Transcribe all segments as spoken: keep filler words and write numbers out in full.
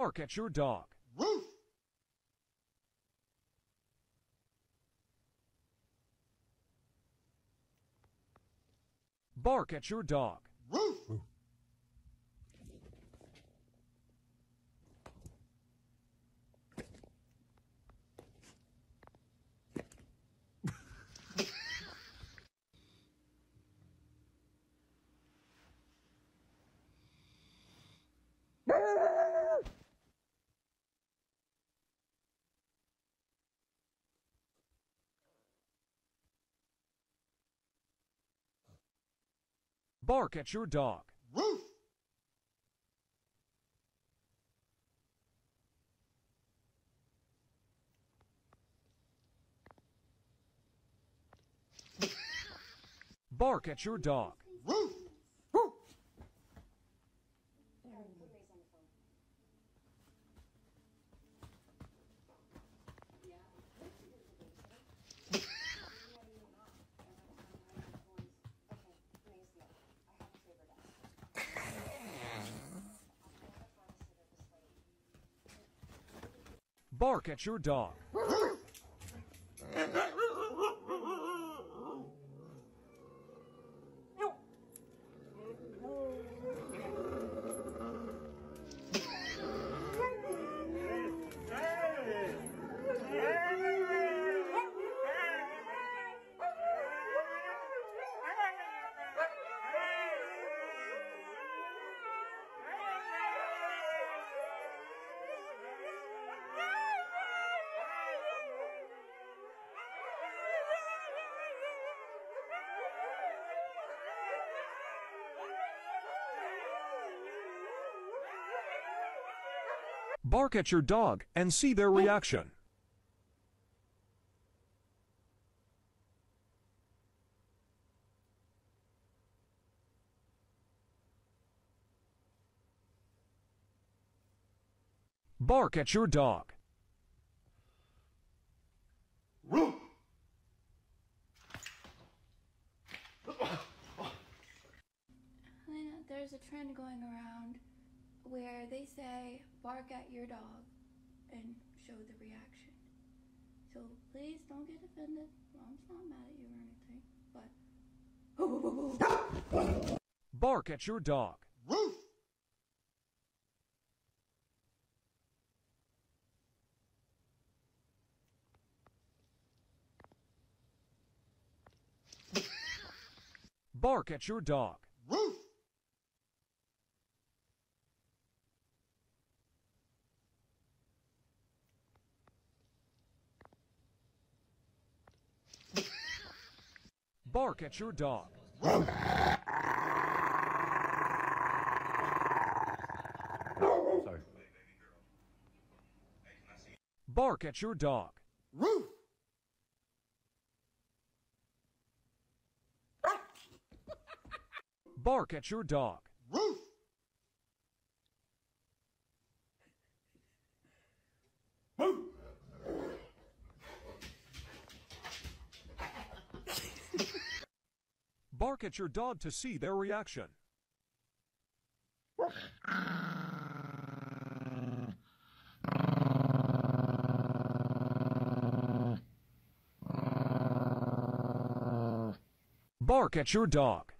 bark at your dog. Woof! Bark at your dog. Woof! Bark at your dog. Woof! Bark at your dog. Woof! Woof! Bark at your dog. Bark at your dog and see their reaction. Bark at your dog. Helena, there's a trend going around where they say, bark at your dog, and show the reaction. So please don't get offended. Mom's not mad at you or anything, but... Oh, oh, oh, oh. Bark at your dog. Woof! Bark at your dog. Woof! Bark at your dog. Sorry. Bark at your dog. Bark at your dog. Bark at your dog to see their reaction. Bark at your dog.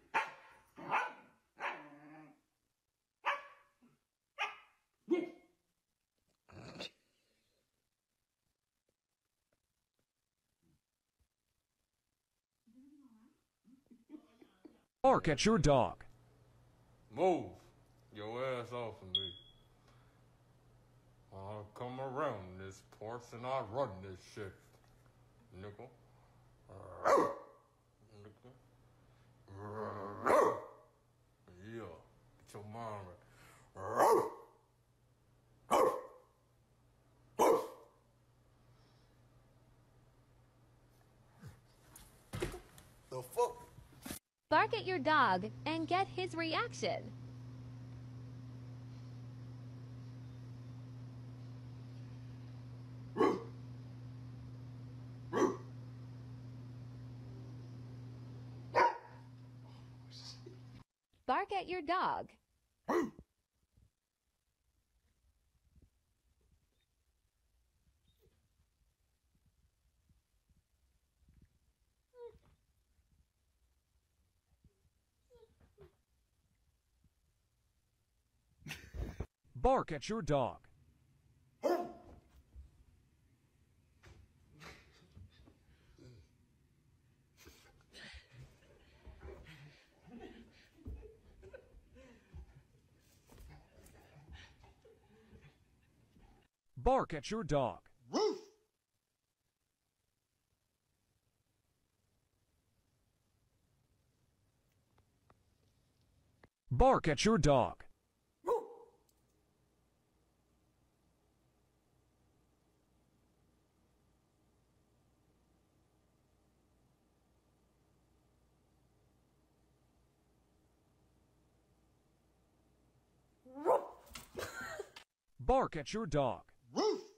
Bark at your dog. Move your ass off of me. I'll come around this porch and I'll run this shit. Nickel. Nickel. Yeah. Get your mind right. The fuck? Bark at your dog and get his reaction. Bark at your dog. bark at your dog. Bark at your dog. Roof. Bark at your dog. Roof. Bark at your dog. Roof.